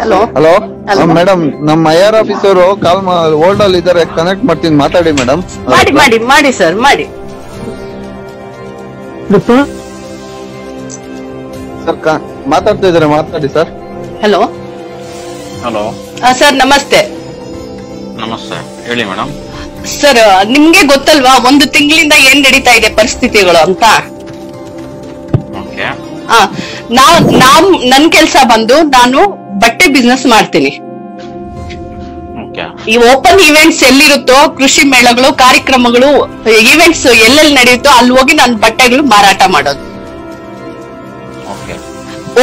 Hello hello madam नम IR officer call hold ಅಲ್ಲಿ ಇದ್ದಾರೆ ಕನೆಕ್ಟ್ ಮಾಡ್ತೀನಿ ಮಾತಾಡಿ ಮೇಡಂ ಮಾಡಿ ಮಾಡಿ ಮಾಡಿ ಸರ್ ಮಾಡಿ ಸರ್ ಮಾತಾಡ್ತಾ ಇದ್ದಾರೆ ಮಾತಾಡಿ ಸರ್ हेलो हेलो ಸರ್ ನಮಸ್ತೆ ನಮಸ್ತೆ ಹೇಳಿ ಮೇಡಂ ಸರ್ ನಿಮಗೆ ಗೊತ್ತಲ್ವಾ ಒಂದು ತಿಂಗಳಿಂದ ಏನು ನಡೆಯತಾ ಇದೆ ಪರಿಸ್ಥಿತಿಗಳು ಅಂತ ಓಕೆ ಆ ನಾವು ನನ್ನ ಕೆಲಸ ಬಂದು ನಾನು बट्टे बिजनेस ओपन इवेंट्स कृषि मेला कार्यक्रम इवेंट्स नड़ीतो अल्ली नान बट्टे माराट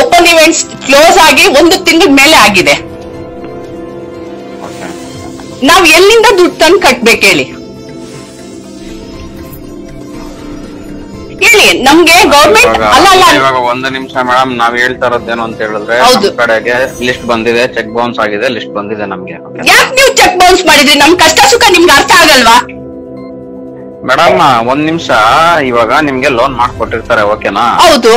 ओपन इवेंट्स क्लोज आगे मेले आगे ना दुड्डु तंदु कट्टबेकु ನಮಗೆ ಗವರ್ನಮೆಂಟ್ ಅಲ್ಲ ಒಂದು ನಿಮಿಷ ಮೇಡಂ ನಾವು ಹೇಳ್ತಾ ಇರೋದೇನು ಅಂತ ಹೇಳಿದ್ರೆ ನಮ್ಮ ಕಡೆಗೆ ಲಿಸ್ಟ್ ಬಂದಿದೆ ಚೆಕ್ ಬೌನ್ಸ್ ಆಗಿದೆ ಲಿಸ್ಟ್ ಬಂದಿದೆ ನಮಗೆ ಯಾಕೆ ನೀವು ಚೆಕ್ ಬೌನ್ಸ್ ಮಾಡಿದ್ರಿ ನಮ್ಮ ಕಷ್ಟ ಸುಖ ನಿಮಗೆ ಅರ್ಥ ಆಗಲ್ವಾ ಮೇಡಂ ಒಂದು ನಿಮಿಷ ಇವಾಗ ನಿಮಗೆ ಲೋನ್ ಮಾಡ್ಕೊಟ್ಟಿರ್ತಾರೆ ಓಕೆನಾ ಹೌದು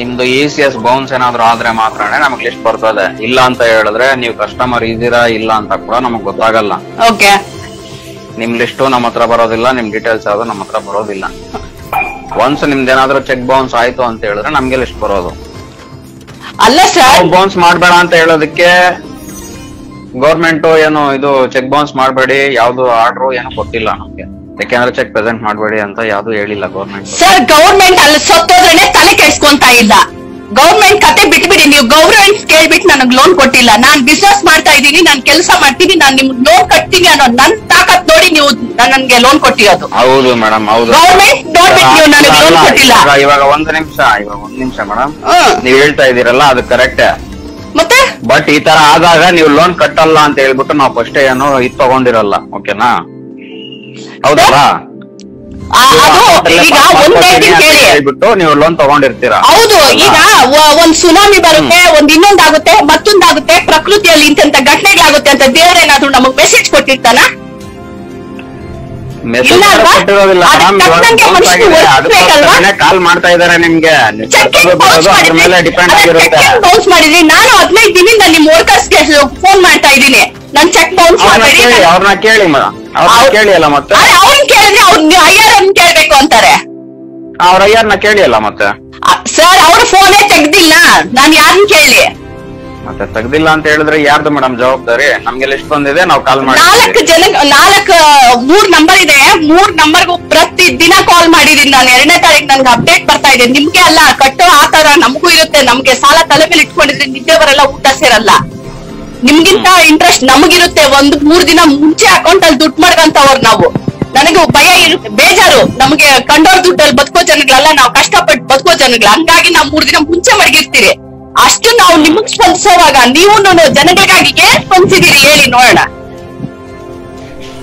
ನಿಮ್ಮದು ECS ಬೌನ್ಸ್ ಏನಾದರೂ ಆದ್ರೆ ಮಾತ್ರನೇ ನಮಗೆ ಲಿಸ್ಟ್ ಬರ್ತದೆ ಇಲ್ಲ ಅಂತ ಹೇಳಿದ್ರೆ ನೀವು ಕಸ್ಟಮರ್ ಇದ್ದೀರಾ ಇಲ್ಲ ಅಂತ ಕೂಡ ನಮಗೆ ಗೊತ್ತಾಗಲ್ಲ ಓಕೆ ನಿಮ್ಮ ಲಿಸ್ಟ್ ನಮ್ಮ ಹತ್ರ ಬರೋದಿಲ್ಲ ನಿಮ್ಮ ಡೀಟೇಲ್ಸ್ ಅದು ನಮ್ಮ ಹತ್ರ ಬರೋದಿಲ್ಲ वन्स निम्देनादरू चेक बाउंस आयितु अंत हेळिद्रे नमगे लिस्ट बरोदु अल्ल सर बाउंस माडबेड अंत हेळोदक्के गवर्नमेंट एनु इदु चेक बाउंस माडबेडि यावुदु आर्डर एनु गोत्तिल्ल नमगे याकेंद्रे चेक प्रेजेंट माडबेडि अंत यावुदु हेळिल्ल गवर्नमेंट सर गवर्नमेंट अल्ल सत्तोद्रेने तले केळिस्कोंता इल्ल गवर्नमेंट कते बिट्बिडि नीवु गवर्नमेंट केळिबिट्टु ನನಗೆ लोन कोट्टिल्ल नानु बिजिनेस माड्ता इदीनि नानु केलस माड्तीनि नानु निम्गे लोन कट्तीनि अन्नो ನನ್ನ ತಾಕತ್ತು ನೋಡಿ ನೀವು ನನಗೆ लोन ಕೊಟ್ಟಿರೋದು ಹೌದು ಮೇಡಂ ಹೌದು ಗವರ್ನಮೆಂಟ್ ನೋಡ್ಬಿಟ್ಟು ನೀವು ನನಗೆ लोन ಕೊಟ್ಟಿಲ್ಲ ಇವಾಗ ಒಂದು ನಿಮಿಷ ಮೇಡಂ ನೀವು ಹೇಳ್ತಾ ಇದೀರಲ್ಲ ಅದು ಕರೆಕ್ಟ್ ಮತ್ತೆ ಬಟ್ ಈ ತರ ಆದಾಗ ನೀವು लोन ಕಟ್ಟಲ್ಲ ಅಂತ ಹೇಳಿಬಿಟ್ಟು ನಾವು ಫಸ್ಟ್ ಏನು ಇತ್ತು ತಗೊಂಡಿರಲ್ಲ ಓಕೆನಾ ಹೌದಲ್ಲ सुनामी बरुत्ते मत्तोंदागुत्ते प्रकृतियल्लि इंत घटनेगळागुत्ते अंत देवरे एनादरू नमगे मेसेज कोट्टिर्ताना ನಾನು 15 ದಿನದಿಂದ ನಿಮ್ಮ ವರ್ಕರ್ಸ್ ಗೆ ಫೋನ್ ಮಾಡ್ತಾ ಇದ್ದೀನಿ ನನ್ನ ಚೆಕ್ ಬೌನ್ಸ್ ಮಾಡಿ ಅವರನ್ನ ಕೇಳಿ ಮೇಡಂ ಅವರನ್ನ ಕೇಳಿ ಅಲ್ಲ ಮತ್ತೆ ಅರೆ ಅವರನ್ನ ಕೇಳಿದ್ರೆ ಅವರನ್ನ ಐಆರ್ ಅನ್ನು ಕೇಳಬೇಕು ಅಂತಾರೆ ಅವರ ಐಆರ್ ನ ಕೇಳಿ ಅಲ್ಲ ಮತ್ತೆ ಸರ್ ಅವರ ಫೋನ್ ಏ ತೆಗೆದಿಲ್ಲ ನಾನು ಯಾರನ್ನ ಕೇಳಿ ಮತ್ತೆ ತೆಗೆದಿಲ್ಲ ಅಂತ ಹೇಳಿದ್ರೆ ಯಾರ್ದು ಮೇಡಂ ಜವಾಬ್ದಾರಿ ನಮಗೆ ಲಿಸ್ಟ್ ಬಂದಿದೆ ನಾವು ಕಾಲ್ ಮಾಡಿ ಮೂರು ನಂಬರ್ ಇದೆ ಮೂರು ನಂಬರ್ ಗೆ ಪ್ರತಿ ದಿನ ಕಾಲ್ ಮಾಡಿದೀನಿ ನಾನು 2ನೇ ತಾರೀಖು ನನಗೆ ಅಪ್ಡೇಟ್ ಬರ್ತಾ ಇದೆ ನಿಮಗೆ ಅಲ್ಲ ಕಟ್ಟೋ ಆತರ ನಮಗೂ ಇರುತ್ತೆ ನಮಗೆ ಸಾಲ ತಲೆ ಮೇಲೆ ಇಟ್ಕೊಂಡಿದ್ರೆ ನಿದ್ದೆ ಬರಲ್ಲ ಊಟ ಸೇರಲ್ಲ ನಿಮಗಿಂತ ಇಂಟ್ರೆಸ್ಟ್ ನಮಗಿರುತ್ತೆ ಒಂದು ಮೂರು ದಿನ ಮುಂಚೆ ಅಕೌಂಟ್ ಅಲ್ಲಿ ದುಡ್ಡು ಮಾಡ್ಕಂತವ್ರು ನಾವು ನನಗೆ ಭಯ ಇರುತ್ತೆ ಬೇಜಾರು ನಮಗೆ ಕಂಡೋರ್ ದುಡ್ಡಲ್ಲಿ ಬದುಕೋ ಜನಗಳಲ್ಲ ನಾವು ಕಷ್ಟಪಟ್ಟು ಬದುಕೋ ಜನಗಳು ಹಂಗಾಗಿ ನಾವು ಮೂರು ದಿನ ಮುಂಚೆ ಮಡಗಿರ್ತೀರಿ ಅಷ್ಟು ನಾವು ನಿಮಗೆ ಸ್ಪಂದಿಸುವಾಗ ನೀವು ಜನಗಳಿಗಾಗಿ ಏನ್ ಸ್ಪಂದಿಸಿದಿರಿ ಹೇಳಿ ನೋಡೋಣ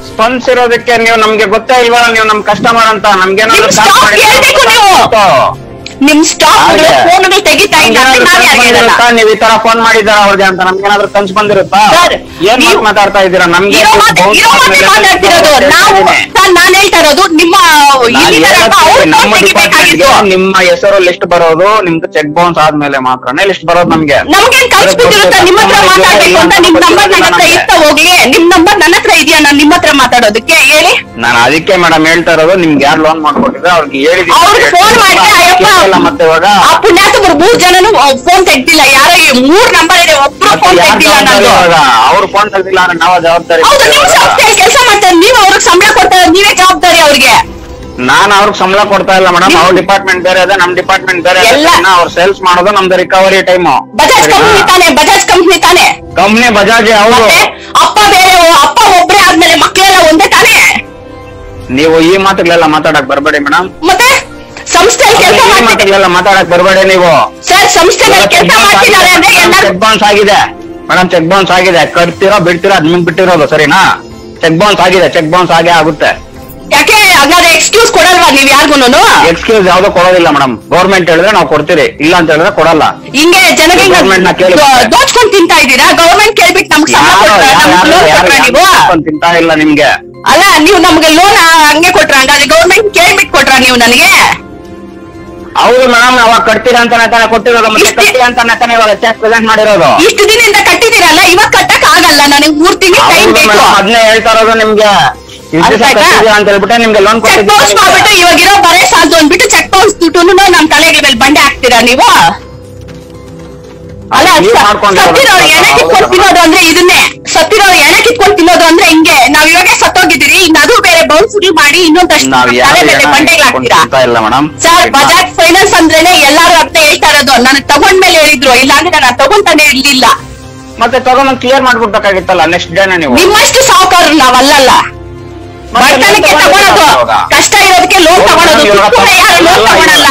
ಸ್ಪಂದಿಸಿರೋದಕ್ಕೆ ನೀವು ನಮಗೆ ಗೊತ್ತೇ ಇಲ್ವಾ ನೀವು ನಮ್ಮ ಕಸ್ಟಮರ್ ಅಂತ ನಮಗೆ ಏನಾದರೂ ಕಾಲ್ ಮಾಡಿ ಹೇಳಬೇಕು ನೀವು ನಿಮ್ಮ ಸ್ಟಾಕ್ ಫೋನ್ಗಳು ತೆಗಿತಾ ಇದ್ದಾರೆ ನಾನು ಹೇಳಿದಲ್ಲ ನೀವು ಈ ತರ ಫೋನ್ ಮಾಡಿದಾರ ಅವರಿಗೆ ಅಂತ ನಮಗೆ ಏನಾದರೂ ಕನ್ಸ್ ಬಂದಿರುತ್ತಾ ಏನು ಮಾತಾಡ್ತಾ ಇದ್ದೀರಾ ನಮಗೆ ಮಾತಾಡ್ತಿರೋದು ನಾವು ನಾನು ಹೇಳ್ತಾ ಇರೋದು ನಿಮ್ಮ ಇಲ್ಲಿ ತರಕ ಔಟ್ ತೆಗಿಬೇಕಾಗಿತ್ತು ನಿಮ್ಮ ಹೆಸರು ಲಿಸ್ಟ್ ಬರೋದು ನಿಮಗೆ ಚೆಕ್ ಬೌನ್ಸ್ ಆದ್ಮೇಲೆ ಮಾತ್ರನೇ ಲಿಸ್ಟ್ ಬರೋದು ನಮಗೆ ನಮಗೆ ಕನ್ಸ್ ಬಿಟ್ಟಿರುತ್ತೆ ನಿಮ್ಮತ್ರ ಮಾತಾಡಬೇಕು ಅಂತ ನಿಮ್ಮ ನಂಬರ್ ನನ್ನತ್ರ ಇತ್ತ ಹೋಗ್ಲಿ ನಿಮ್ಮ ನಂಬರ್ ನನ್ನತ್ರ ಇದೆಯಾ ನಾನು ನಿಮ್ಮತ್ರ ಮಾತಾಡೋದಕ್ಕೆ ಹೇಳಿ ನಾನು ಅದಕ್ಕೆ ಮೇಡಂ ಹೇಳ್ತಾ ಇರೋದು ನಿಮಗೆ ಯಾರು ಲೋನ್ ಮಾಡ್ಕೊಟ್ಟಿದ್ರು ಅವರಿಗೆ ಹೇಳಿದೀನಿ ಅವರು ಫೋನ್ ಮಾಡಿ ಅಯ್ಯಪ್ಪ ಮತ್ತೆ ಪುಣ್ಯಾತ್ಮರು ಮೂರ್ ಜನನು ಫೋನ್ ತೆಗ್ದಿಲ್ಲ ಯಾರ ಮೂರ್ ನಂಬರ್ ಇದೆ ಒಬ್ರು ಫೋನ್ ತೆಗ್ದಿಲ್ಲ ನಾನು ಅವ್ರು ಫೋನ್ ತೆಗ್ದಿಲ್ಲ ಅಂದ್ರೆ ನಾವ ಜವಾಬ್ದಾರಿ ಕೆಲಸ ಮಾಡ್ತಾರೆ ನೀವು ಅವ್ರಿಗೆ ಸಂಬಳ ಕೊಡ್ತಾ ನೀವೇ ಜವಾಬ್ದಾರಿ ಅವ್ರಿಗೆ ನಾನು ಅವ್ರಿಗೆ ಸಂಬಳ ಕೊಡ್ತಾ ಇಲ್ಲ ಮೇಡಮ್ ಅವ್ರ ಡಿಪಾರ್ಟ್ಮೆಂಟ್ ಬೇರೆ ಇದೆ ನಮ್ ಡಿಪಾರ್ಟ್ಮೆಂಟ್ ಬೇರೆ ಇದೆ ಅವ್ರು ಸೇಲ್ಸ್ ಮಾಡೋದು ನಮ್ದು ರಿಕವರಿ ಟೈಮ್ ಬಜಾಜ್ ಕಂಪ್ನಿ ತಾನೆ ಕಂಪ್ನಿ ಬಜಾಜ್ ಅವರು ಅಪ್ಪ ಬೇರೆ ಅಪ್ಪ ಒಬ್ರೇ ಆದ್ಮೇಲೆ ಮಕ್ಕಳೆಲ್ಲ ಒಂದೇ ತಾನೆ ನೀವು ಈ ಮಾತುಗಳೆಲ್ಲ ಮಾತಾಡಕ್ ಬರಬೇಡಿ ಮೇಡಮ್ ಮತ್ತೆ संस्थे बरबे सर संस्थे चेक बाउंस आगे मैडम चेक बाउंस आगे कट्तीरो बिड़तीरो निम्बिटिरो सरीना चेक बाउंस आगे आगुत्ते एक्सक्यूज एक्सक्यूज यावुदो कोडोदिल्ल मैडम गवर्नमेंट हेळिद्रे नावु कोड्तीरि इल्ल अंत हेळिद्रे कोडल्ल हिंगे जनरिगे गवर्नमेंट न केळि दोच्कोंड तिंता इद्दीरा गवर्नमेंट केळबिट्टु नमगे संबंध कोड्तारा नीवु दोच्कोंड तिंता इल्ल निमगे ಅಲ್ಲ ನೀವು ನಮಗೆ ಲೋನ್ ಹಂಗೆ ಕೊಟ್ರ ಹಂಗಾದ್ರೆ ಗವರ್ನಮೆಂಟ್ ಕೇಳ್ಬಿಟ್ಟು ಕೊಟ್ರ ನೀವು ನನಗೆ ಹೌದು ಮ್ಯಾಮ್ ಅವಾಗ ಕಟ್ತೀರಾ ಅಂತ ನಾನು ಕೊಟ್ಟಿರೋದು ಮತ್ತೆ ಕಟ್ಟಿ ಅಂತ ನಾನು ಇವಾಗ ಚೆಕ್ ಪ್ರೆಸೆಂಟ್ ಮಾಡಿರೋದು. ಇಷ್ಟು ದಿನದಿಂದ ಕಟ್ಟಿದಿರಲ್ಲ ಇವಾಗ ಕಟ್ಟಕ್ಕೆ ಆಗಲ್ಲ ನನಗೆ 3 ತಿಂಗಳು ಟೈಮ್ ಬೇಕು. ಅದನ್ನ ಹೇಳ್ತಾ ಇರೋದು ನಿಮಗೆ ಇಷ್ಟು ಕಟ್ಟಿದಿರ ಅಂತ ಹೇಳ್ಬಿಟ್ಟು ನಿಮಗೆ ಲೋನ್ ಕೊಟ್ಟಿದ್ದೀನಿ ಚೆಕ್ ಬೌನ್ಸ್ ಮಾಡ್ಬಿಟ್ಟು ಇವಾಗ ಇರೋ ಬರೇ ಸಾಲ ದೊಂದ್ಬಿಟ್ಟು ಚೆಕ್ ಬೌನ್ಸ್ ದುಡ್ಡುನು ನಮ್ಮ ತಲೆಗೆ ಮೇಲೆ ಬಂಡೆ ಹಾಕ್ತೀರಾ ನೀವು. ಅಲ್ಲ ಸತ್ತಿರೋರು ಏನಕ್ಕೆ ಇಟ್ಕೊಂಡು ತಿನ್ನೋದು ಅಂದ್ರೆ ಇದನ್ನೇ. ಸತ್ತಿರೋರು ಏನಕ್ಕೆ ಇಟ್ಕೊಂಡು ತಿನ್ನೋದು ಅಂದ್ರೆ ಹಿಂಗೆ ನಾವ್ ಇವಾಗ ಸತ್ತೋಗಿದ್ದೀರಿ ಇನ್ನು ಅದು ಬೇರೆ ಬೌನ್ಸ್ ಮಾಡಿ ಇನ್ನೊಂದಷ್ಟು ತಲೆ ಮೇಲೆ ಬಂಡೆಗಳು ಹಾಕ್ತೀರಾ. ಸರ್ ಬಜಾಜ್ ಫೈನಾನ್ಸ್ ಅಂದ್ರೇನೆ ಎಲ್ಲಾರು ಅರ್ಥ ಹೇಳ್ತಾ ಇರೋದು. ನನಗ್ ತಗೊಂಡ್ಮೇಲೆ ಹೇಳಿದ್ರು ಇಲ್ಲಾಂದ್ರೆ ನಾನು ತಗೊಂತಾನೆ ಇರ್ಲಿಲ್ಲ. ಮತ್ತೆ ತಗೊಂಡ್ ಕ್ಲಿಯರ್ ಮಾಡ್ಬಿಡ್ಬೇಕಾಗಿತ್ತಲ್ಲ ನೆಕ್ಸ್ಟ್ ಡೇನ. ನೀವು ನಿಮ್ಮಷ್ಟು ಸಾವುಕಾರರು ನಾವಲ್ಲ. ಬಡತನಕ್ಕೆ ತಗೊಳೋದು ಕಷ್ಟ ಇರೋದಕ್ಕೆ ಲೋನ್ ತಗೊಳೋದು ಯಾರು ಲೋನ್ ತಗೊಳಲ್ಲ.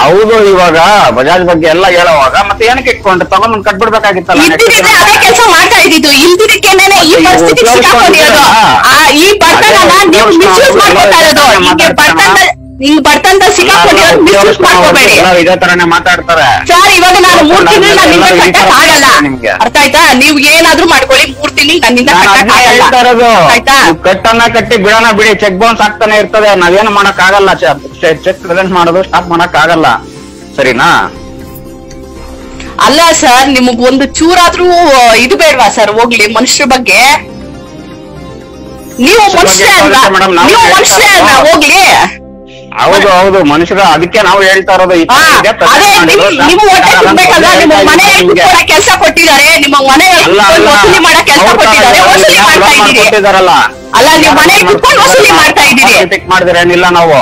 ಹೌದು ಇವಾಗ ಬಜಾಜ್ ಬಗ್ಗೆ ಎಲ್ಲ ಹೇಳೋವಾಗ ಮತ್ತೆ ಏನಕ್ಕೆ ಇಟ್ಕೊಂಡ್ರೆ ತಗೊಂಡ್ ಕಟ್ಬಿಡ್ಬೇಕಾಗಿತ್ತಲ್ಲ. ಅದೇ ಕೆಲಸ ಮಾಡ್ತಾ ಇದ್ದಿದ್ದು ಇಲ್ದಿದ್ದಕ್ಕೇನೆ ಈ ಪರಿಸ್ಥಿತಿ ಸಿಕ್ಕಾಕೊಂಡಿರೋದು. ಈ ಬರ್ತನ ನೀವು ಮಿಸ್ಯೂಸ್ ಮಾಡ್ಕೊತಾ ಇರೋದು. ನಿಮಗೆ ಬರ್ತನ ಹಿಂಗ್ ಬರ್ತನ ಸಿಕ್ಕಾಕೊಂಡಿರೋದು ಮಿಸ್ಯೂಸ್ ಮಾಡ್ಕೋಬೇಡಿ. ಇದೇ ತರನೇ ಮಾತಾಡ್ತಾರೆ ಸರ್. ಇವಾಗ ನಾನು 3 ತಿಂಗಳು ನನ್ನಿಂದ ಕಟ್ಟಕ್ ಆಗಲ್ಲ ನಿಮ್ಗೆ ಅರ್ಥ ಆಯ್ತಾ. ನೀವು ಏನಾದ್ರೂ ಮಾಡ್ಕೊಳ್ಳಿ 3 ತಿಂಗಳು ನನ್ನಿಂದ ಕಟ್ಟಕ್ ಆಗಲ್ಲ ಆಯ್ತಾ. ಕಟ್ಟನ್ನ ಕಟ್ಟಿ ಬಿಡೋಣ ಬಿಡಿ. ಚೆಕ್ ಬೌನ್ಸ್ ಆಗ್ತಾನೆ ಇರ್ತದೆ ನಾವೇನು ಮಾಡಕ್ ಆಗಲ್ಲ. ಚೆಕ್ ಪ್ರೆಸೆಂಟ್ ಮಾಡೋದು ಸ್ಟಾಪ್ ಮಾಡಕ್ ಆಗಲ್ಲ ಸರಿನಾ. ಅಲ್ಲ ಸರ್ ನಿಮಗ್ ಒಂದು ಚೂರಾದ್ರೂ ಇದು ಬೇಡವಾ ಸರ್ ಹೋಗ್ಲಿ ಮನುಷ್ಯರ ಬಗ್ಗೆ. ನೀವು ಮನುಷ್ಯರೇ ಅಲ್ವಾ ನೀವು ಮನುಷ್ಯರೇ ಅಲ್ವಾ ಹೋಗ್ಲಿ. ಹೌದು ಹೌದು ಮನುಷ್ಯರು ಅದಕ್ಕೆ ನಾವು ಹೇಳ್ತಾ ಇರೋದು. ನೀವು ಹೊಟ್ಟೆ ತುಂಬಬೇಕಲ್ಲ. ನಿಮಗೆ ಮನೆ ಕೊಡೋ ಕೆಲಸ ಕೊಟ್ಟಿದ್ದಾರೆ ನಿಮ್ಮ ಮನೆ ವಸೂಲಿ ಮಾಡೋ ಕೆಲಸ ಕೊಟ್ಟಿದ್ದಾರೆ ವಸೂಲಿ ಮಾಡ್ತಾ ಇದ್ದೀರಲ್ಲ. ಅಲ್ಲ ನೀವು ಮನೆ ಕುತ್ಕೊಂಡು ವಸೂಲಿ ಮಾಡ್ತಾ ಇದ್ದೀರಿ. ಚೆಕ್ ಮಾಡಿದ್ರೇನಿಲ್ಲ ನಾವು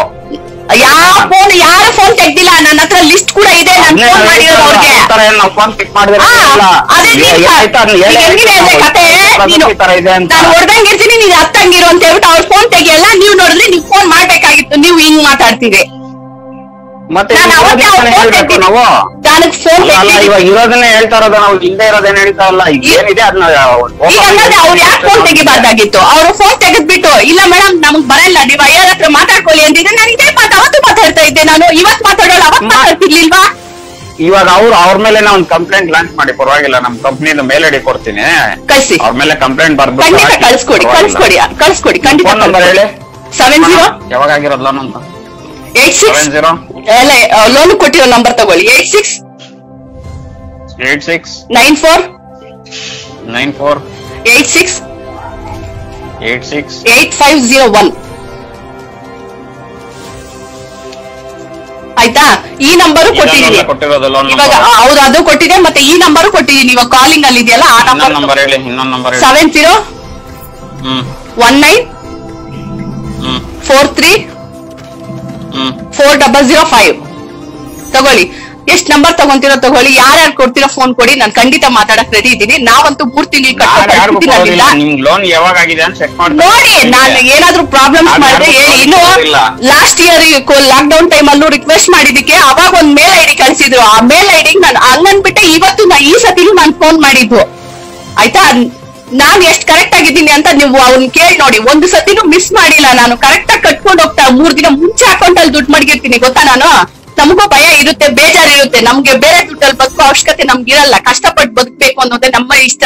ಯಾವ ಫೋನ್ ಯಾರ ಫೋನ್ ತೆಗ್ದಿಲ್ಲ. ನನ್ನ ಹತ್ರ ಲಿಸ್ಟ್ ಕೂಡ ಇದೆ ನಾನು ಫೋನ್ ಮಾಡಿರೋದು ಅವ್ರಿಗೆ. ನಾನು ಹೊಡೆದಂಗಿರ್ತೀನಿ ನೀನ್ ಹತ್ತಂಗಿರು ಅಂತ ಹೇಳ್ಬಿಟ್ಟು ಅವ್ರ ಫೋನ್ ತೆಗಿಯಲ್ಲ. ನೀವು ನೋಡಿದ್ರೆ ನೀವು ಫೋನ್ ಮಾಡ್ಬೇಕಾಗಿತ್ತು ನೀವು ಹಿಂಗ್ ಮಾತಾಡ್ತೀರಿ. ನನಗ್ ಫೋನ್ ಇರೋದನ್ನ ಹೇಳ್ತಾ ಇರೋದು ನಾವು ಹಿಂದೆ ಇರೋದೇನ್ ಹೇಳ್ತಾ ಇಲ್ಲ. ಏನಿದೆ ಅದನ್ನ ಅವ್ರು ಯಾಕೆ ಫೋನ್ ತೆಗಿಬಾರ್ದಾಗಿತ್ತು. ಅವ್ರು ಫೋನ್ ತೆಗೆದ್ಬಿಟ್ಟು ಇಲ್ಲ ಮೇಡಮ್ ನಮ್ಗ್ ಬರಲ್ಲ ನೀವು ಅಯ್ಯರ ಹತ್ರ ಮಾತಾಡ್ಕೊಳ್ಳಿ ಅಂತಿದ್ರೆ ನಾನು ಇದೇ ಮಾತು ಅವತ್ತು ಮಾತಾಡ್ತಾ ಇದ್ದೆ. ನಾನು ಇವತ್ತು ಮಾತಾಡೋಲ್ಲ ಅವತ್ತು ಮಾತಾಡ್ತಿರ್ಲಿಲ್ವಾ. ಇವಾಗ ಅವ್ರ ಮೇಲೆ ನಾವು ಒಂದು ಕಂಪ್ಲೇಂಟ್ ಲಾಂಚ್ ಮಾಡಿ ಪರವಾಗಿಲ್ಲ ನಮ್ ಕಂಪ್ನಿಯಿಂದ ಮೇಲಡಿ ಕೊಡ್ತೀನಿ ಕಳಿಸಿ. ಅವ್ರ ಮೇಲೆ ಕಂಪ್ಲೇಂಟ್ ಬರ್ಬೇಕು ಕಳ್ಸ್ಕೊಡಿ ಕಳ್ಸ್ಕೊಡಿ ಕಳ್ಸ್ಕೊಡಿ ಖಂಡಿತ. ನಂಬರ್ ಹೇಳಿ 70 ಯಾವಾಗ ಆಗಿರೋದು ಲೋನ್ ಅಂತ 86 ಲೋನ್ ಕೊಟ್ಟಿರೋ ನಂಬರ್ ತಗೊಳ್ಳಿ 86 94 86 8501 ಆಯ್ತಾ. ಈ ನಂಬರ್ ಕೊಟ್ಟಿದ್ದೀನಿ ಇವಾಗ. ಹೌದು ಅದು ಕೊಟ್ಟಿದೆ ಮತ್ತೆ ಈ ನಂಬರ್ ಕೊಟ್ಟಿದ್ದೀನಿ ಇವಾಗ ಕಾಲಿಂಗ್ ಅಲ್ಲಿ ಇದೆಯಲ್ಲ ಆ ನಂಬರ್ 70 19 43 4005 ತಗೊಳ್ಳಿ. ಎಷ್ಟ್ ನಂಬರ್ ತಗೊಂತಿರೋ ತಗೊಳ್ಳಿ. ಯಾರ್ಯಾರು ಕೊಡ್ತಿರೋ ಫೋನ್ ಕೊಡಿ. ನಾನು ಖಂಡಿತ ಮಾತಾಡಕ್ ರೆಡಿ ಇದ್ದೀನಿ. ನಾವಂತೂ 3 ತಿಂಗಳು ನೋಡಿ. ನಾನು ಏನಾದ್ರು ಪ್ರಾಬ್ಲಮ್ಸ್ ಮಾಡಿದ್ರೆ ಹೇಳಿ. ಇನ್ನು last year lockdown time ಅಲ್ಲೂ ರಿಕ್ವೆಸ್ಟ್ ಮಾಡಿದಕ್ಕೆ ಅವಾಗ ಒಂದ್ ಮೇಲ್ ಐಡಿ ಕಳಿಸಿದ್ರು. ಆ ಮೇಲ್ ಐಡಿ ನಾನು ಹಂಗನ್ಬಿಟ್ಟೆ ಇವತ್ತು ಈ ಸತಿನೂ ನಾನು ಫೋನ್ ಮಾಡಿದ್ದು ಆಯ್ತಾ. ನಾನ್ ಎಷ್ಟ್ ಕರೆಕ್ಟ್ ಆಗಿದ್ದೀನಿ ಅಂತ ನೀವು ಅವ್ನ್ ಕೇಳಿ ನೋಡಿ. ಒಂದು ಸತಿನೂ ಮಿಸ್ ಮಾಡಿಲ್ಲ ನಾನು. ಕರೆಕ್ಟ್ ಆಗಿ ಕಟ್ಕೊಂಡು ಹೋಗ್ತಾ 3 ದಿನ ಮುಂಚೆ ಅಕೌಂಟ್ ಅಲ್ಲಿ ದುಡ್ಡು ಮಡಗಿರ್ತೀನಿ ಗೊತ್ತಾ. ನಾನು ನಮಗೂ ಭಯ ಇರುತ್ತೆ ಬೇಜಾರು ಇರುತ್ತೆ. ನಮ್ಗೆ ಬೇರೆ ದುಡ್ಡಲ್ಲಿ ಬದುಕೋ ಅವಶ್ಯಕತೆ ನಮ್ಗಿರಲ್ಲ. ಕಷ್ಟಪಟ್ಟು ಬದುಕ್ಬೇಕು ಅನ್ನೋದೇ ನಮ್ಮ ಇಷ್ಟ.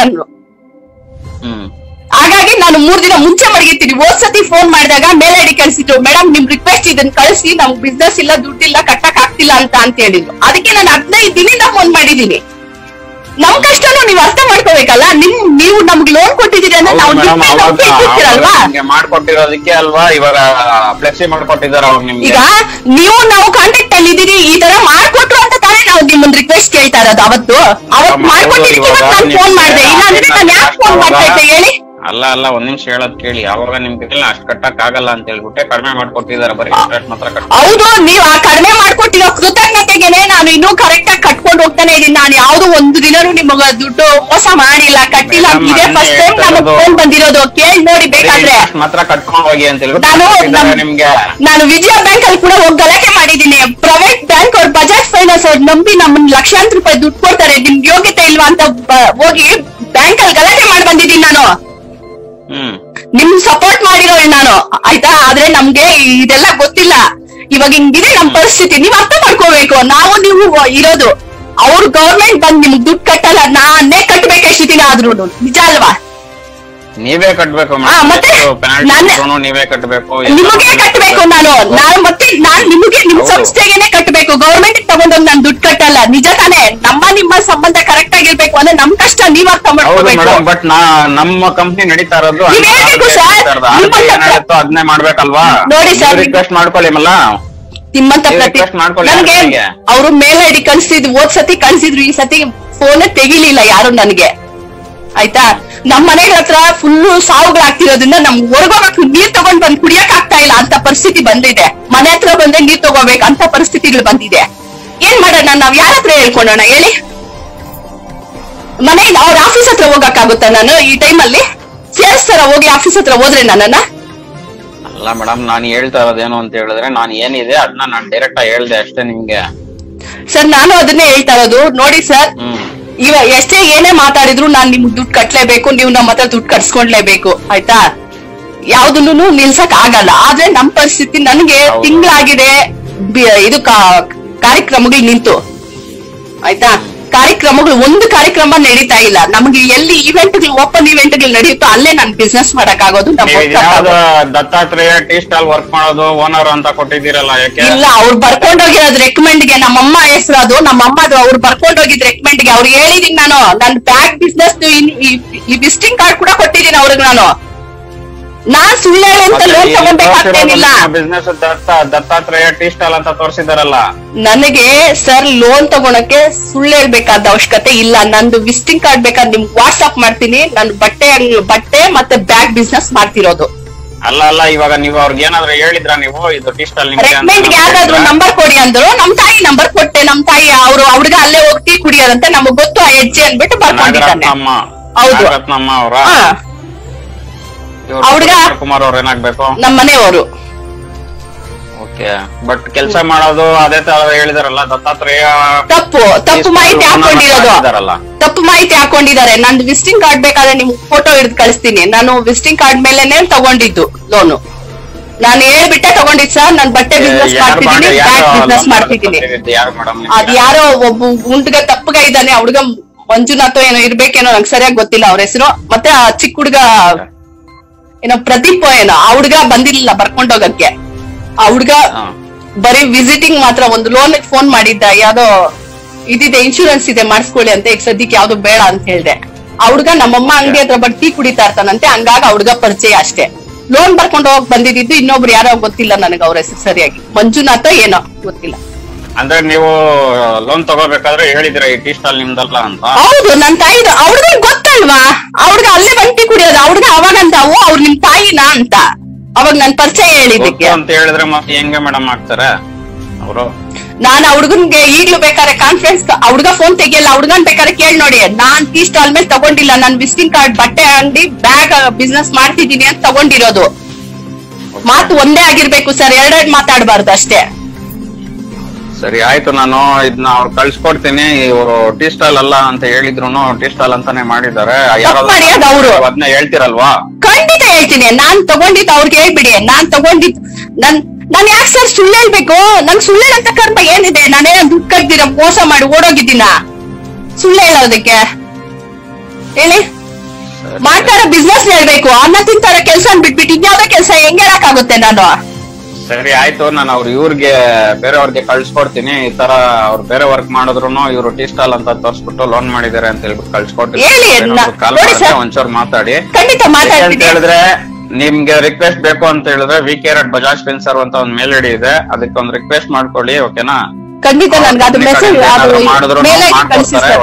ಹಾಗಾಗಿ ನಾನು 3 ದಿನ ಮುಂಚೆ ಮಡಗಿರ್ತೀನಿ. ಹೋದ್ ಸತಿ ಫೋನ್ ಮಾಡಿದಾಗ ಮೇಲ್ ಐಡಿ ಕಳಿಸಿದ್ರು ಮೇಡಮ್ ನಿಮ್ ರಿಕ್ವೆಸ್ಟ್ ಇದನ್ನ ಕಳಿಸಿ ನಮ್ಗೆ ಬಿಸ್ನೆಸ್ ಇಲ್ಲ ದುಡ್ಡಿಲ್ಲ ಕಟ್ಟಕ್ ಆಗ್ತಿಲ್ಲ ಅಂತ ಹೇಳಿದ್ರು. ಅದಕ್ಕೆ ನಾನು 15 ದಿನದಿಂದ ಫೋನ್ ಮಾಡಿದೀನಿ. ನಮ್ ಕಷ್ಟನು ನೀವ್ ಅರ್ಥ ಮಾಡ್ಕೋಬೇಕಲ್ಲ. ನೀವು ನಮ್ಗೆ ಲೋನ್ ಕೊಟ್ಟಿದ್ದೀರಿ ಅಂದ್ರೆ ನಾವು ಮಾಡ್ಕೊಟ್ಟಿರೋದಕ್ಕೆ ಅಲ್ವಾ. ಇವಾಗ ಫ್ಲೆಕ್ಸಿ ಮಾಡ್ಕೊಟ್ಟಿದಾರ ಈಗ ನೀವು ನಾವು ಕಾಂಟ್ಯಾಕ್ಟ್ ಅಲ್ಲಿ ಇದೀರಿ ಈ ತರ ಮಾಡ್ಕೊಟ್ರು ಅಂತ ತಾನೇ ನಾವು ನಿಮ್ಮೊಂದ್ ರಿಕ್ವೆಸ್ಟ್ ಕೇಳ್ತಾ ಇರೋದು. ಅವತ್ತು ಮಾಡ್ಕೊಟ್ಟಿದ್ದಕ್ಕೆ ನಾನು ಫೋನ್ ಮಾಡಿದೆ. ಇಲ್ಲಾಂದ್ರೆ ನಾನು ಯಾಕೆ ಫೋನ್ ಮಾಡ್ತಾ ಇದ್ದೆ ಹೇಳಿ. ಅಲ್ಲ ಒಂದ್ ನಿಮಿಷ ಹೇಳೋದ್ ಕೇಳಿ. ಅವಾಗ ನಿಮ್ಗೆ ಅಷ್ಟು ಕಟ್ಟಕ್ ಆಗಲ್ಲ ಅಂತ ಹೇಳ್ಬಿಟ್ಟೆ ಕಡಿಮೆ ಮಾಡ್ಕೊಟ್ಟಿದ್ದಾರೆ ಬರೀ ಮಾತ್ರ. ಹೌದು ನೀವು ಆ ಕಡಿಮೆ ಮಾಡ್ಕೊಟ್ಟಿರೋ ಕೃತಜ್ಞತೆಗೆನೆ ನಾನು ಇನ್ನೂ ಕರೆಕ್ಟ್ ಆಗಿ ಕಟ್ಕೊಂಡು ಹೋಗ್ತಾನೆ ಇದೀನಿ. ನಾನು ಯಾವ್ದು ಒಂದು ದಿನನೂ ನಿಮಗ ದುಡ್ಡು ಮೋಸ ಮಾಡಿಲ್ಲ ಕಟ್ಟಿಲ್ಲ. ಇದೇ ಫಸ್ಟ್ ಟೈಮ್ ನನಗ್ ಫೋನ್ ಬಂದಿರೋದು. ಕೇಳಿ ನೋಡಿ ಬೇಕಾದ್ರೆ ಮಾತ್ರ ಕಟ್ಕೊಂಡು ಹೋಗಿ ಅಂತ ಹೇಳ್ಬಿಟ್ಟು ನಿಮ್ಗೆ. ನಾನು ವಿಜಯ ಬ್ಯಾಂಕ್ ಅಲ್ಲಿ ಕೂಡ ಹೋಗಿ ಗಲಾಟೆ ಮಾಡಿದೀನಿ. ಪ್ರೈವೇಟ್ ಬ್ಯಾಂಕ್ ಅವ್ರು ಬಜಾಜ್ ಫೈನಾನ್ಸ್ ಅವ್ರು ನಂಬಿ ನಮ್ ಲಕ್ಷಾಂತರ ರೂಪಾಯಿ ದುಡ್ಡು ಕೊಡ್ತಾರೆ ನಿಮ್ಗೆ ಯೋಗ್ಯತೆ ಇಲ್ವಾ ಅಂತ ಹೋಗಿ ಬ್ಯಾಂಕ್ ಅಲ್ಲಿ ಗಲಾಟೆ ಮಾಡಿ ಬಂದಿದ್ದೀನಿ ನಾನು. ನಿಮ್ ಸಪೋರ್ಟ್ ಮಾಡಿರೋ ನಾನು ಆಯ್ತಾ. ಆದ್ರೆ ನಮ್ಗೆ ಇದೆಲ್ಲ ಗೊತ್ತಿಲ್ಲ. ಇವಾಗ ಹಿಂಗಿದೆ ನಮ್ ಪರಿಸ್ಥಿತಿ ನೀವ್ ಅರ್ಥ ಮಾಡ್ಕೋಬೇಕು. ನಾವು ನೀವು ಇರೋದು ಅವ್ರು ಗವರ್ಮೆಂಟ್ ಬಂದ್ ನಿಮ್ಗೆ ದುಡ್ಡು ಕಟ್ಟಲ್ಲ ನಾನೇ ಕಟ್ಟಬೇಕಷ್ಟಿದ್ದೀನಿ. ಆದ್ರೂ ನಿಜ ಅಲ್ವಾ. ನೀವೇ ಕಟ್ಟಬೇಕು ಸಂಸ್ಥೆಗೆ ಕಟ್ಟಬೇಕು ಗವರ್ನಮೆಂಟ್ ತಗೊಂಡೋಗಿ ನಾನು ದುಡ್ಡು ಕಟ್ಟಲ್ಲ ನಿಜ ತಾನೇ ನಮ್ಮ ನಿಮ್ಮ ಸಂಬಂಧ ಕರೆಕ್ಟ್ ಆಗಿರ್ಬೇಕು ಅಂದ್ರೆ ನಮ್ಮ ಕಷ್ಟ ನೀವಾಗ ತಗೊಂಡ್ಬೇಕು ಬಟ್ ನಮ್ಮ ಕಂಪನಿ ನಡೀತಾ ಇರೋದು ಅದನ್ನೇ ಮಾಡ್ಬೇಕಲ್ವಾ ನೋಡಿ ಸರ್ ರಿಕ್ವೆಸ್ಟ್ ಮಾಡ್ಕೊಳ್ಳಿಮಲ್ಲ ನಿಮ್ಮಂತ ನನಗೆ ಅವರು ಮೇಲ್ ಐಡಿ ಕಳಿಸಿದ್ರು ಹೋದ್ ಸತಿ ಕಳಿಸಿದ್ರು ಈ ಸತಿ ಫೋನ್ ತೆಗಿಲಿಲ್ಲ ಯಾರು ನನಗೆ ಆಯ್ತಾ ನಮ್ ಮನೆಗಳ ಹತ್ರ ಫುಲ್ಲು ಸಾವುಗಳಾಗ್ತಿರೋದ್ರಿಂದ ನಮ್ಗೆ ಹೊರಗೋಗಕ್ ನೀರ್ ತಗೊಂಡ್ ಬಂದ್ ಕುಡಿಯಕ್ ಆಗ್ತಾ ಇಲ್ಲ ಅಂತ ಪರಿಸ್ಥಿತಿ ಬಂದಿದೆ ಮನೆ ಹತ್ರ ಬಂದ್ರೆ ನೀರ್ ತಗೋಬೇಕಂತ ಪರಿಸ್ಥಿತಿಗಳು ಬಂದಿದೆ ಏನ್ ಮಾಡೋಣ ನಾವ್ ಯಾರ ಹತ್ರ ಹೇಳ್ಕೊಳ್ಳೋಣ ಹೇಳಿ ಮನೆ ಅವ್ರ ಆಫೀಸ್ ಹತ್ರ ಹೋಗಕ್ಕಾಗುತ್ತ ನಾನು ಈ ಟೈಮಲ್ಲಿ ಸೇರಿಸ್ತಾರ ಹೋಗಿ ಆಫೀಸ್ ಹತ್ರ ಹೋದ್ರೆ ನನ್ನನ್ನ ಅಲ್ಲ ಮೇಡಮ್ ನಾನು ಹೇಳ್ತಾ ಇರೋದೇನು ಅಂತ ಹೇಳಿದ್ರೆ ನಾನು ಏನಿದೆ ಅದನ್ನ ನಾನು ಡೈರೆಕ್ಟ್ ಆಗಿ ಹೇಳ್ದೆ ಅಷ್ಟೇ ನಿಮ್ಗೆ ಸರ್ ನಾನು ಅದನ್ನೇ ಹೇಳ್ತಾ ಇರೋದು ನೋಡಿ ಸರ್ ಇವ ಎಷ್ಟೇ ಏನೇ ಮಾತಾಡಿದ್ರು ನಾನ್ ನಿಮ್ಗೆ ದುಡ್ಡು ಕಟ್ಲೇಬೇಕು ನೀವು ನಮ್ಮ ಹತ್ರ ದುಡ್ಡು ಕಟ್ಸ್ಕೊಂಡ್ಲೇಬೇಕು ಆಯ್ತಾ ಯಾವ್ದನ್ನು ನಿಲ್ಸಕ್ ಆಗಲ್ಲ ಆದ್ರೆ ನಮ್ ಪರಿಸ್ಥಿತಿ ನನ್ಗೆ ತಿಂಗಳಾಗಿದೆ ಇದು ಕಾರ್ಯಕ್ರಮಗಳು ನಿಂತು ಆಯ್ತಾ ಕಾರ್ಯಕ್ರಮಗಳು ಒಂದು ಕಾರ್ಯಕ್ರಮ ನಡೀತಾ ಇಲ್ಲ ನಮ್ಗೆ ಎಲ್ಲಿ ಈವೆಂಟ್ಗಳು ಓಪನ್ ಈವೆಂಟ್ಗಳು ನಡೆಯುತ್ತೋ ಅಲ್ಲೇ ನಾನ್ ಬಿಸ್ನೆಸ್ ಮಾಡಕ್ ಆಗೋದು ದತ್ತಾತ್ರೇಯ ಟೀ ಸ್ಟಾಲ್ ವರ್ಕ್ ಮಾಡೋದು ಓನರ್ ಅಂತ ಕೊಟ್ಟಿದ್ದೀರಲ್ಲ ಇಲ್ಲ ಅವ್ರು ಬರ್ಕೊಂಡೋಗಿರೋದ್ ರೆಕಮೆಂಡ್ ಗೆ ನಮ್ಮಮ್ಮ ಹೆಸರು ಅದು ನಮ್ಮಮ್ಮದು ಅವ್ರು ಬರ್ಕೊಂಡೋಗಿದ್ ರೆಕಮೆಂಡ್ ಗೆ ಅವ್ರು ಹೇಳಿದೀನಿ ನಾನು ನನ್ ಬ್ಯಾಗ್ ಬಿಸ್ನೆಸ್ ಈ ವಿಸಿಟಿಂಗ್ ಕಾರ್ಡ್ ಕೂಡ ಕೊಟ್ಟಿದ್ದೀನಿ ಅವ್ರಿಗೆ ನಾನು ನಾನ್ ಸುಳ್ಳು ಅಂತ ಲೋನ್ ತಗೊಳ್ಬೇಕಾಗ್ತೇನಿಲ್ಲ ಬಿಸ್ನೆಸ್ ದತ್ತಾತ್ರೇಯ ಟೀ ಸ್ಟಾಲ್ ಅಂತ ತೋರಿಸಿದಾರಲ್ಲ ನನಗೆ ಸರ್ ಲೋನ್ ತಗೊಳಕ್ಕೆ ಸುಳ್ಳು ಹೇಳ್ಬೇಕಾದ ಅವಶ್ಯಕತೆ ಇಲ್ಲ ನಂದು ವಿಸಿಟಿಂಗ್ ಕಾರ್ಡ್ ಬೇಕಾದ್ರೆ ನಿಮ್ಗೆ ವಾಟ್ಸ್ಆಪ್ ಮಾಡ್ತೀನಿ ನಾನು ಬಟ್ಟೆ ಮತ್ತೆ ಬ್ಯಾಗ್ ಬಿಸ್ನೆಸ್ ಮಾಡ್ತಿರೋದು ಅಲ್ಲ ಅಲ್ಲ ಇವಾಗ ನೀವು ಅವ್ರಿಗೆ ಏನಾದ್ರು ಹೇಳಿದ್ರ ನೀವು ಇದು ಟೀ ಸ್ಟಾಲ್ ರೆಕಮೆಂಡ್ ಯಾವ್ದಾದ್ರು ನಂಬರ್ ಕೊಡಿ ಅಂದ್ರು ನಮ್ ತಾಯಿ ನಂಬರ್ ಕೊಟ್ಟೆ ನಮ್ ತಾಯಿ ಅವರು ಹುಡುಗ ಅಲ್ಲೇ ಹೋಗಿ ಟೀ ಕುಡಿಯೋದಂತ ನಮಗ್ ಗೊತ್ತು ಆ ಹೆಜ್ಜೆ ಅಂದ್ಬಿಟ್ಟು ಬರ್ಕೊಂಡಿದ್ದಾನೆ ಹೌದು ರತ್ನಮ್ಮ ಅವರ ಕುಮಾರ್ ಅವ್ರ ಏನಾಗ್ಬೇಕು ನಮ್ ಮನೆಯವರು ಬಟ್ ಕೆಲಸ ಮಾಡೋದು ಅದೇ ತರ ಹೇಳಿದಾರಲ್ಲ ದತ್ತಾತ್ರೇಯ ತಪ್ಪು ಮಾಹಿತಿ ಹಾಕೊಂಡಿದ್ದಾರೆ ನಾನು ವಿಸಿಟಿಂಗ್ ಕಾರ್ಡ್ ಬೇಕಾದ್ರೆ ನಿಮ್ಗೆ ಫೋಟೋ ಹಿಡಿದು ಕಳಿಸ್ತೀನಿ ನಾನು ವಿಸಿಟಿಂಗ್ ಕಾರ್ಡ್ ಮೇಲೆನೆ ತಗೊಂಡಿದ್ದು ಲೋನು ನಾನು ಹೇಳ್ಬಿಟ್ಟೆ ತಗೊಂಡಿದ್ ಸರ್ ನಾನು ಬಟ್ಟೆ ಬಿಸ್ನೆಸ್ ಮಾಡ್ತಿದ್ದೀನಿ ಬ್ಯಾಗ್ ಬಿಸ್ನೆಸ್ ಮಾಡ್ತಿದ್ದೀನಿ ಅದ್ ಯಾರೋ ಒಬ್ಬ ಹುಡುಗ ತಪ್ಪುಗ ಇದ್ದಾನೆ ಹುಡುಗ ಮಂಜುನಾಥ್ ಏನೋ ಇರ್ಬೇಕೇನೋ ನಂಗೆ ಸರಿಯಾಗಿ ಗೊತ್ತಿಲ್ಲ ಅವ್ರ ಹೆಸರು ಮತ್ತೆ ಆ ಚಿಕ್ಕ ಹುಡುಗ ಏನೋ ಪ್ರದೀಪ್ ಏನೋ ಆ ಹುಡುಗ ಬಂದಿರ್ಲಿಲ್ಲ ಬರ್ಕೊಂಡೋಗಕ್ಕೆ ಆ ಹುಡ್ಗ ಬರೀ ವಿಸಿಟಿಂಗ್ ಮಾತ್ರ ಒಂದು ಲೋನ್ ಫೋನ್ ಮಾಡಿದ್ದ ಯಾವ್ದೋ ಇದಿದೆ ಇನ್ಶೂರೆನ್ಸ್ ಇದೆ ಮಾಡಿಸ್ಕೊಳ್ಳಿ ಅಂತ ಈಗ ಸದ್ಯಕ್ಕೆ ಯಾವ್ದು ಬೇಡ ಅಂತ ಹೇಳ್ದೆ ಆ ಹುಡ್ಗ ನಮ್ಮಮ್ಮ ಅಂಗಡಿ ಹತ್ರ ಬಟ್ ಟೀ ಕುಡಿತಾ ಇರ್ತಾನಂತೆ ಹಂಗಾಗಿ ಆ ಹುಡ್ಗ ಪರಿಚಯ ಅಷ್ಟೇ ಲೋನ್ ಬರ್ಕೊಂಡು ಹೋಗಿ ಬಂದಿದ್ದು ಇನ್ನೊಬ್ರು ಯಾರೋ ಗೊತ್ತಿಲ್ಲ ನನಗೆ ಅವ್ರ ಹೆಸರು ಸರಿಯಾಗಿ ಮಂಜುನಾಥ ಏನೋ ಗೊತ್ತಿಲ್ಲ ಅಂದ್ರೆ ನೀವು ಲೋನ್ ತಗೋಬೇಕಾದ್ರೆ ಹೇಳಿದ್ರೆ ಈ ಟೀ ಸ್ಟಾಲ್ ನಿಮ್ದಲ್ಲ ಅಂತ ಹೌದು ನನ್ ತಾಯಿ ಅವ್ರಿಗೆ ಗೊತ್ತಲ್ವಾ ಅವ್ರಿಗೆ ಅಲ್ಲೇ ಬಂದ್ ಟೀ ಕುಡಿಯೋದು ಅವ್ರಿಗೆ ಅವಾಗ ಅಂತ ಅವ್ರು ನಿಮ್ ತಾಯಿನಾ ಅಂತ ಅವಾಗ ನನ್ ಪರಿಚಯ ಹೇಳಿದಕ್ಕೆ ಅಂತ ಹೇಳಿದ್ರೆ ಮತ್ತೆ ಹೆಂಗೆ ಮೇಡಮ್ ಆಗ್ತಾರೆ ಅವರು ನಾನು ಹುಡುಗನ್ಗೆ ಈಗ್ಲೂ ಬೇಕಾದ್ರೆ ಕಾನ್ಫರೆನ್ಸ್ ಹುಡುಗ ಫೋನ್ ತೆಗಿಯಲ್ಲ ಹುಡುಗನ್ ಬೇಕಾದ್ರೆ ಕೇಳಿ ನೋಡಿ ನಾನ್ ಟೀ ಸ್ಟಾಲ್ ಮೇಲೆ ತಗೊಂಡಿಲ್ಲ ನಾನ್ ವಿಸಿಟಿಂಗ್ ಕಾರ್ಡ್ ಬಟ್ಟೆ ಅಂಗಡಿ ಬ್ಯಾಗ್ ಬಿಸ್ನೆಸ್ ಮಾಡ್ತಿದ್ದೀನಿ ಅಂತ ತಗೊಂಡಿರೋದು ಮಾತು ಒಂದೇ ಆಗಿರ್ಬೇಕು ಸರ್ ಎರಡೆರಡು ಮಾತಾಡಬಾರ್ದು ಅಷ್ಟೇ ಸರಿ ಆಯ್ತು ನಾನು ಇದನ್ನ ಅವ್ರು ಕಳ್ಸಿಕೊಡ್ತೀನಿ ಇವರು ಟೀ ಸ್ಟಾಲ್ ಅಲ್ಲ ಅಂತ ಹೇಳಿದ್ರು ಟೀ ಸ್ಟಾಲ್ ಅಂತಾನೆ ಮಾಡಿದ್ದಾರೆ ಅದನ್ನ ಹೇಳ್ತಿರಲ್ವಾ ಖಂಡಿತ ಹೇಳ್ತೀನಿ ನಾನ್ ತಗೊಂಡಿದ್ದು ಅವ್ರಿಗೆ ಹೇಳ್ಬಿಡಿ ನಾನ್ ತಗೊಂಡಿದ್ದು ನಾನ್ ಯಾಕೆ ಸರ್ ಸುಳ್ಳು ಹೇಳ್ಬೇಕು ನಂಗೆ ಸುಳ್ಳು ಅಂತ ಕರ್ಮ ಏನಿದೆ ನಾನೇನೋ ದುಡ್ಡು ಕಟ್ದಿರ ಮೋಸ ಮಾಡಿ ಓಡೋಗಿದ್ದೀನ ಸುಳ್ಳು ಹೇಳೋದಕ್ಕೆ ಹೇಳಿ ಮಾಡ್ತಾರೋ ಬಿಸ್ನೆಸ್ ಹೇಳ್ಬೇಕು ಅನ್ನ ತಿಂತಾರೋ ಕೆಲಸ ಬಿಟ್ಬಿಟ್ಟು ಇನ್ಯಾವ್ದೋ ಕೆಲಸ ಹೆಂಗೆ ಹೇಳಕ್ಕಾಗುತ್ತೆ ನಾನು ಸರಿ ಆಯ್ತು ನಾನು ಅವ್ರ ಇವ್ರಿಗೆ ಬೇರೆಯವ್ರಿಗೆ ಕಳ್ಸಿಕೊಡ್ತೀನಿ ಈ ತರ ಅವ್ರು ಬೇರೆ ವರ್ಕ್ ಮಾಡಿದ್ರು ಇವ್ರು ಟೀ ಸ್ಟಾಲ್ ಅಂತ ತೋರಿಸ್ಬಿಟ್ಟು ಲೋನ್ ಮಾಡಿದಾರೆ ಅಂತ ಹೇಳ್ಬಿಟ್ಟು ಕಳ್ಸಿಕೊಡ್ತೀನಿ ಕಾಲ್ ಮಾಡಿ ಒಂಚೂರು ಮಾತಾಡಿ ಅಂತ ಹೇಳಿದ್ರೆ ನಿಮ್ಗೆ ರಿಕ್ವೆಸ್ಟ್ ಬೇಕು ಅಂತ ಹೇಳಿದ್ರೆ @bajaj finance ಅಂತ ಒಂದ್ ಮೇಲ್ ಐಡಿ ಇದೆ ಅದಕ್ಕೆ ಒಂದ್ ರಿಕ್ವೆಸ್ಟ್ ಮಾಡ್ಕೊಳ್ಳಿ ಓಕೆನಾ ಖಂಡಿತ ನನ್ಗೆ ಅದು ಮೆಸೇಜ್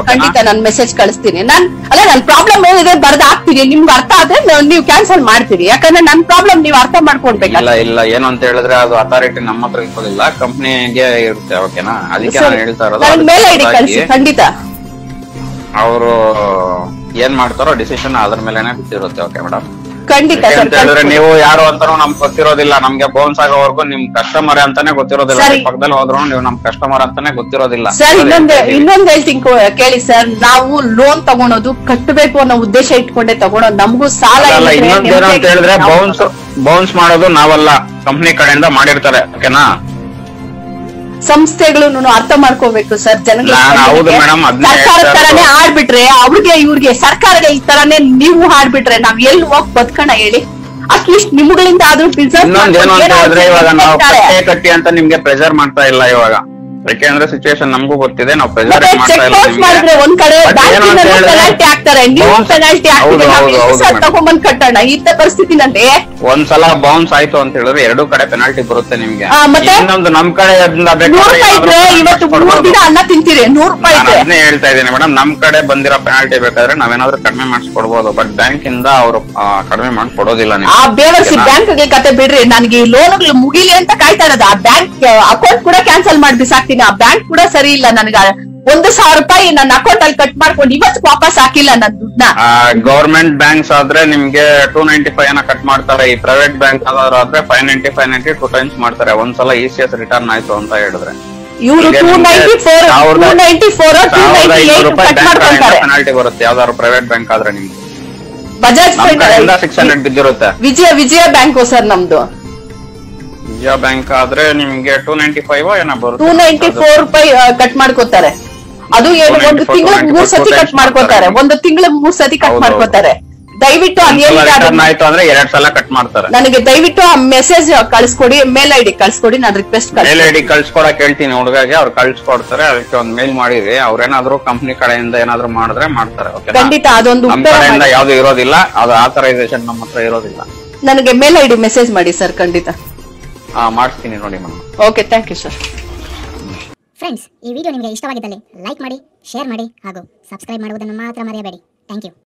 ಖಂಡಿತ ನಾನು ಮೆಸೇಜ್ ಕಳಿಸ್ತೀನಿ ನಾನ್ ಅಲ್ಲ ನನ್ ಪ್ರಾಬ್ಲಮ್ ಏನಿದೆ ಬರ್ದು ಹಾಕ್ತೀನಿ ನಿಮ್ಗೆ ಅರ್ಥ ಆದ್ರೆ ನೀವು ಕ್ಯಾನ್ಸಲ್ ಮಾಡ್ತೀರಿ ಯಾಕಂದ್ರೆ ನನ್ ಪ್ರಾಬ್ಲಮ್ ನೀವು ಅರ್ಥ ಮಾಡ್ಕೊಡ್ಬೇಕಲ್ಲ ಇಲ್ಲ ಏನು ಅಂತ ಹೇಳಿದ್ರೆ ಅದು ಅಥಾರಿಟಿ ನಮ್ಮ ಹತ್ರ ಇಟ್ಕೊಳ್ಳಿಲ್ಲ ಕಂಪ್ನಿಗೆ ಇರುತ್ತೆ ಓಕೆನಾ ಅದಕ್ಕೆ ನಾನು ಹೇಳ್ತಾ ಇರೋದು ಮೇಲ್ ಐಡಿ ಕಳಿಸಿ ಖಂಡಿತ ಅವರು ಏನ್ ಮಾಡ್ತಾರೋ ಡಿಸಿಷನ್ ಅದ್ರ ಮೇಲೆನೆ ಬಿಟ್ಟಿರುತ್ತೆ ಓಕೆ ಮೇಡಮ್ ಖಂಡಿತ ಅಂತ ಹೇಳಿದ್ರೆ ನೀವು ಯಾರು ಅಂತಾನು ನಮ್ಗೆ ಗೊತ್ತಿರೋದಿಲ್ಲ ನಮ್ಗೆ ಬೌನ್ಸ್ ಆಗೋವರೆಗೂ ನಿಮ್ ಕಸ್ಟಮರ್ ಅಂತಾನೆ ಗೊತ್ತಿರೋದಿಲ್ಲ ಪಕ್ಕದಲ್ಲಿ ಹೋದ್ರು ನೀವು ನಮ್ ಕಸ್ಟಮರ್ ಅಂತಾನೆ ಗೊತ್ತಿರೋದಿಲ್ಲ ಸರ್ ಇನ್ನೊಂದು ಹೇಳ್ತೀನಿ ಕೇಳಿ ಸರ್ ನಾವು ಲೋನ್ ತಗೊಳೋದು ಕಟ್ಟಬೇಕು ಅನ್ನೋ ಉದ್ದೇಶ ಇಟ್ಕೊಂಡೆ ತಗೊಳೋದು ನಮಗೂ ಸಾಲ ಇಲ್ಲ ಇನ್ನೊಂದೇನು ಅಂತ ಹೇಳಿದ್ರೆ ಬೌನ್ಸ್ ಮಾಡೋದು ನಾವಲ್ಲ ಕಂಪ್ನಿ ಕಡೆಯಿಂದ ಮಾಡಿರ್ತಾರೆ ಓಕೆನಾ ಸಂಸ್ಥೆಗಳು ಅರ್ಥ ಮಾಡ್ಕೋಬೇಕು ಸರ್ ಜನಗಳ ಸರ್ಕಾರ ತರಾನೇ ಆಡ್ಬಿಟ್ರೆ ಸರ್ಕಾರಕ್ಕೆ ಈ ತರನೇ ನೀವು ಹಾಡ್ಬಿಟ್ರೆ ನಾವು ಎಲ್ಲಿ ಹೋಗಿ ಬದುಕೋಣ ಹೇಳಿ? ಅಟ್ಲೀಸ್ಟ್ ನಿಮ್ಮಗಳಿಂದ ಆದ್ರೂ ಬಿಸ್ನೆಸ್ ಕಟ್ಟಿ ಅಂತ ನಿಮಗೆ ಪ್ರೆಷರ್ ಮಾಡ್ತಾ ಇಲ್ಲ ಇವಾಗ, ಯಾಕೆಂದ್ರೆ ಸಿಚುವೇಶನ್ ನಮಗೂ ಗೊತ್ತಿದೆ. ನಾವು ಪ್ರೆಷರ್ ಮಾಡಿದ್ರೆ ಒಂದ್ ಕಡೆ ಪೆನಾಲ್ಟಿ ಹಾಕ್ತಾರೆ, ನೀವು ಪೆನಾಲ್ಟಿ ಹಾಕ್ತೀವಿ ತಗೊಂಬಂದ್ ಕಟ್ಟೋಣ ಈ ಪರಿಸ್ಥಿತಿನಲ್ಲಿ. ಒಂದ್ಸಲ ಬೌನ್ಸ್ ಆಯ್ತು ಅಂತ ಹೇಳಿದ್ರೆ ಎರಡು ಕಡೆ ಪೆನಾಲ್ಟಿ ಬರುತ್ತೆ ನಿಮ್ಗೆ. ಇನ್ನೊಂದು ನಮ್ ಕಡೆ ಅದನ್ನೇ ಹೇಳ್ತಾ ಇದ್ದೀನಿ ಮೇಡಮ್, ನಮ್ ಕಡೆ ಬಂದಿರೋ ಪೆನಾಲ್ಟಿ ಬೇಕಾದ್ರೆ ನಾವೇನಾದ್ರೂ ಕಡಿಮೆ ಮಾಡಿಸ್ಕೊಡ್ಬೋದು, ಬಟ್ ಬ್ಯಾಂಕ್ ಇಂದ ಅವರು ಕಡಿಮೆ ಮಾಡಿಸ್ಕೊಡೋದಿಲ್ಲ. ಬ್ಯಾಂಕ್ ಗೆ ಕತೆ ಬಿಡ್ರಿ, ನನ್ಗೆ ಈ ಲೋನ್ಗಳು ಮುಗಿಲಿ ಅಂತ ಕಾಯ್ತಾ ಇರೋದು. ಆ ಬ್ಯಾಂಕ್ ಅಕೌಂಟ್ ಕೂಡ ಕ್ಯಾನ್ಸಲ್ ಮಾಡ್ಬಿಸಾಕ್ತಿ, ಆ ಬ್ಯಾಂಕ್ ಕೂಡ ಸರಿ ಇಲ್ಲ. ನನಗೆ 1,000 ರೂಪಾಯಿ ನನ್ನ ಅಕೌಂಟ್ ಅಲ್ಲಿ ಕಟ್ ಮಾಡ್ಕೊಂಡು ಇವತ್ತು ವಾಪಸ್ ಹಾಕಿಲ್ಲ ನನ್ನ ದುಡ್ಡನ್ನ. ಗವರ್ಮೆಂಟ್ ಬ್ಯಾಂಕ್ಸ್ ಆದ್ರೆ ನಿಮ್ಗೆ 295 ಕಟ್ ಮಾಡ್ತಾರೆ, ಈ ಪ್ರೈವೇಟ್ ಬ್ಯಾಂಕ್ ಆದ್ರೆ 590 ಟೂ ಟೈಮ್ಸ್ ಮಾಡ್ತಾರೆ. ಒಂದ್ಸಲ ECS ರಿಟರ್ನ್ ಆಯ್ತು ಅಂತ ಹೇಳಿದ್ರೆ ಇವರು 294 ಪೆನಾಲ್ಟಿ ಬರುತ್ತೆ ಯಾವ್ದಾದ್ರು ಪ್ರೈವೇಟ್ ಬ್ಯಾಂಕ್ ಆದ್ರೆ ನಿಮ್ಗೆ. ಬಜಾಜ್ ಫೈನಾನ್ಸ್ 600 ಬಿದ್ದಿರುತ್ತೆ. ವಿಜಯ ಬ್ಯಾಂಕ್ ಸರ್ ನಮ್ದು, ವಿಜಯ ಬ್ಯಾಂಕ್ ಆದ್ರೆ ನಿಮ್ಗೆ 295 ಏನೋ ಬರುತ್ತೆ, 294 ರೂಪಾಯಿ ಕಟ್ ಮಾಡ್ಕೋತಾರೆ. ಅದು ಏನು ಒಂದು ತಿಂಗಳಿಗೆ 3 ಸತಿ ಕಟ್ ಮಾಡ್ಕೋತಾರೆ, ಒಂದು ತಿಂಗಳಿಗೆ 3 ಸತಿ ಕಟ್ ಮಾಡ್ಕೋತಾರೆ. ದಯವಿಟ್ಟು ಅಂದ್ರೆ 2 ಸಲ ಕಟ್ ಮಾಡ್ತಾರೆ. ನನಗೆ ದಯವಿಟ್ಟು ಆ ಮೆಸೇಜ್ ಕಳ್ಸ್ಕೊಡಿ, ಮೇಲ್ ಐಡಿ ಕಳ್ಸ್ಕೊಡಿ, ನಾನು ರಿಕ್ವೆಸ್ಟ್ ಮೇಲ್ ಐಡಿ ಕಳ್ಸ್ಕೊಡಕ್ ಹೇಳ್ತೀನಿ ಹುಡುಗಾಗೆ, ಅವ್ರು ಕಳ್ಸ್ಕೊಡ್ತಾರೆ. ಅದಕ್ಕೆ ಒಂದು ಮೇಲ್ ಮಾಡಿದ್ವಿ, ಅವ್ರೇನಾದ್ರು ಕಂಪ್ನಿ ಕಡೆಯಿಂದ ಏನಾದ್ರು ಮಾಡಿದ್ರೆ ಮಾಡ್ತಾರೆ. ಖಂಡಿತ ಅದೊಂದು ಯಾವ್ದು ಇರೋದಿಲ್ಲ, ಅದು ಆಥರೈಸೇಷನ್ ನಮ್ಮ ಹತ್ರ ಇರೋದಿಲ್ಲ. ನನಗೆ ಮೇಲ್ ಐಡಿ ಮೆಸೇಜ್ ಮಾಡಿ ಸರ್, ಖಂಡಿತ ಮಾಡ್ತೀನಿ ನೋಡಿ madam. Okay, thank you sir. Friends, ಈ ವಿಡಿಯೋ ನಿಮಗೆ ಇಷ್ಟವಾಗಿದ್ದಲ್ಲಿ ಲೈಕ್ ಮಾಡಿ, ಶೇರ್ ಮಾಡಿ ಹಾಗೂ ಸಬ್ಸ್ಕ್ರೈಬ್ ಮಾಡುವುದನ್ನು ಮಾತ್ರ ಮರೆಯಬೇಡಿ. Thank you.